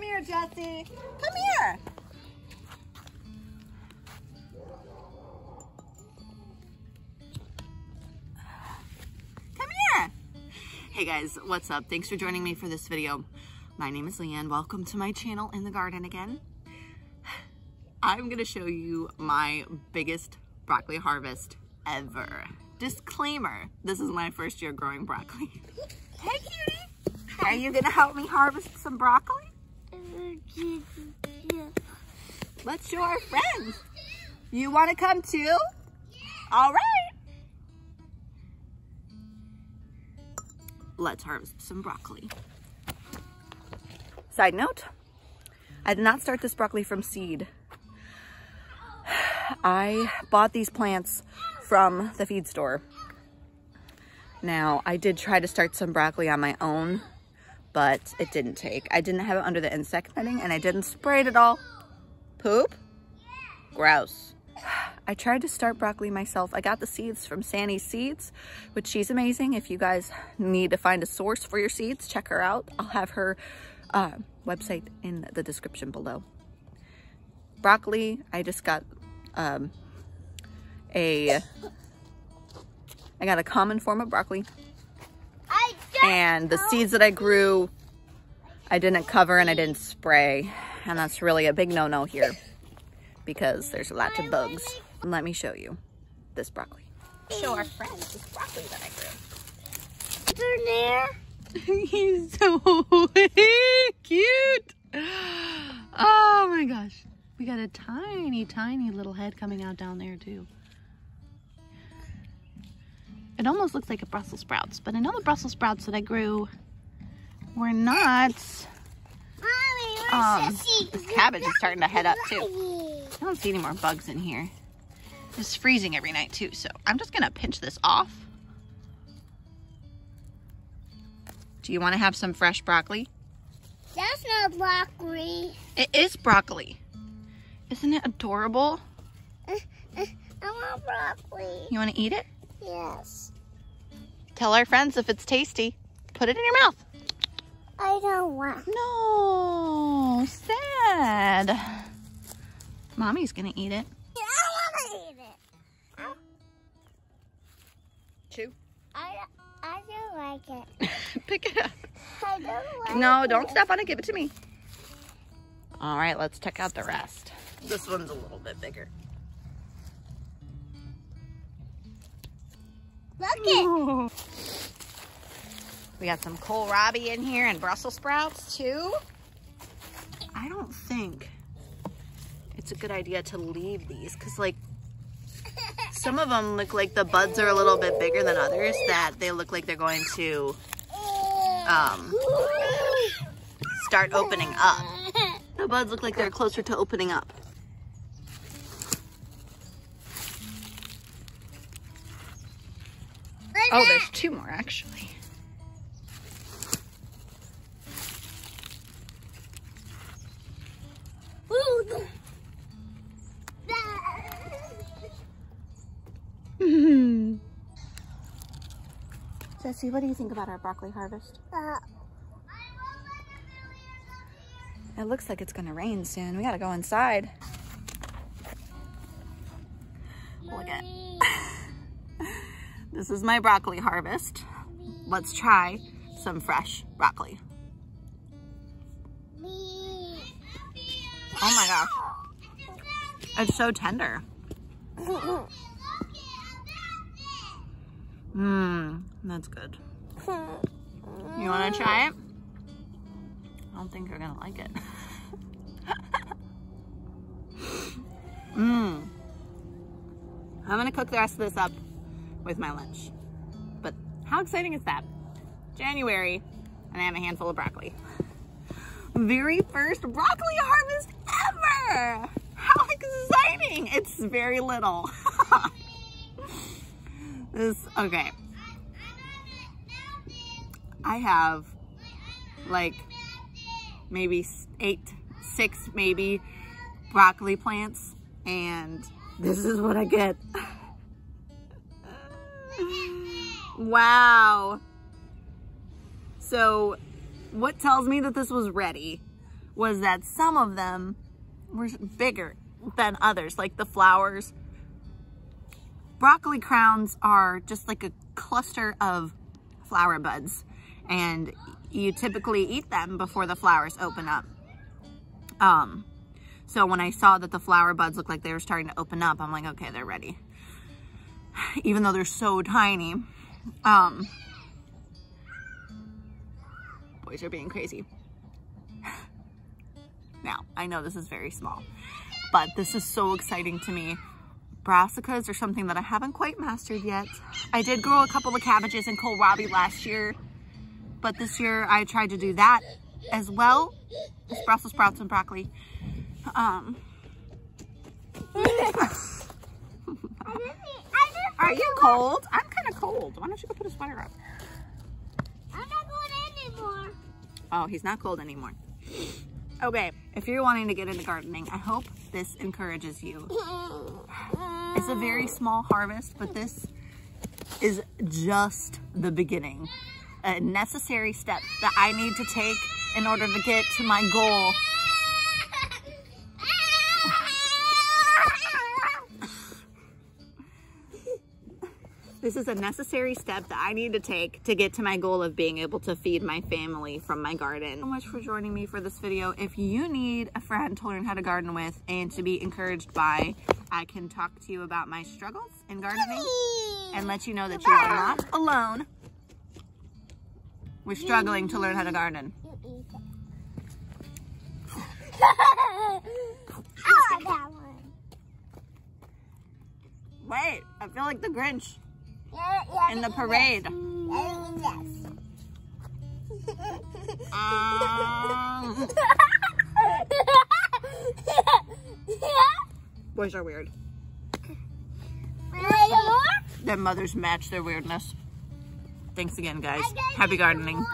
Come here, Jesse. Come here. Come here. Hey guys, what's up? Thanks for joining me for this video. My name is Leanne. Welcome to my channel, In the Garden Again. I'm gonna show you my biggest broccoli harvest ever. Disclaimer, this is my first year growing broccoli. Hey cutie, are you gonna help me harvest some broccoli? Let's show our friends. You wanna come too? Yeah. All right. Let's harvest some broccoli. Side note, I did not start this broccoli from seed. I bought these plants from the feed store. Now, I did try to start some broccoli on my own, but it didn't take. I didn't have it under the insect netting and I didn't spray it at all. Poop? Gross. I tried to start broccoli myself. I got the seeds from Sani Seeds, which she's amazing. If you guys need to find a source for your seeds, check her out. I'll have her website in the description below. Broccoli, I just got I got a common form of broccoli, and the seeds that I grew, I didn't cover and I didn't spray, and that's really a big no-no here because there's a lot of bugs. And let me show you this broccoli. Show our friends this broccoli that I grew. He's so cute. Oh my gosh. We got a tiny, tiny little head coming out down there too. It almost looks like a Brussels sprouts, but I know the Brussels sprouts that I grew were not. This cabbage is starting to head up too. I don't see any more bugs in here. It's freezing every night too, so I'm just gonna pinch this off. Do you wanna have some fresh broccoli? That's not broccoli. It is broccoli. Isn't it adorable? I want broccoli. You want to eat it? Yes. Tell our friends if it's tasty. Put it in your mouth. I don't want. No, sad. Mommy's going to eat it. Yeah, I want to eat it. Huh? Chew. I don't like it. Pick it up. I don't like it. No, don't step on it. Give it to me. All right, let's check out the rest. This one's a little bit bigger. Look it! Ooh. We got some kohlrabi in here and Brussels sprouts too. I don't think it's a good idea to leave these because like some of them look like the buds are a little bit bigger than others that they look like they're going to start opening up. The buds look like they're closer to opening up. Oh, there's two more actually. Jesse, what do you think about our broccoli harvest? It looks like it's gonna rain soon. We gotta go inside. Look at it. This is my broccoli harvest. Let's try some fresh broccoli. Oh my gosh. It's so tender. Mmm, that's good. You wanna try it? I don't think you're gonna like it. Mmm. I'm gonna cook the rest of this up with my lunch. But how exciting is that? January, and I have a handful of broccoli. Very first broccoli harvest ever! How exciting! It's very little. Okay. I have like maybe six broccoli plants, and this is what I get. Wow. So what tells me that this was ready was that some of them were bigger than others, like the flowers. Broccoli crowns are just like a cluster of flower buds, and you typically eat them before the flowers open up. So when I saw that the flower buds looked like they were starting to open up, I'm like, okay, they're ready. Even though they're so tiny. Boys are being crazy. Now, I know this is very small, but this is so exciting to me. Brassicas are something that I haven't quite mastered yet. I did grow a couple of cabbages and kohlrabi last year, but this year I tried to do that as well as Brussels sprouts and broccoli. Are you cold? I'm kind of cold. Why don't you go put a sweater on? I'm not cold anymore. Oh, he's not cold anymore. Okay, if you're wanting to get into gardening, I hope this encourages you. It's a very small harvest, but this is just the beginning. A necessary step that I need to take in order to get to my goal. This is a necessary step that I need to take to get to my goal of being able to feed my family from my garden. Thank you so much for joining me for this video. If you need a friend to learn how to garden with and to be encouraged by, I can talk to you about my struggles in gardening and let you know that you are not alone. We're struggling to learn how to garden. Wait, I feel like the Grinch. In the parade. Boys are weird. Their mothers match their weirdness. Thanks again, guys. Happy gardening.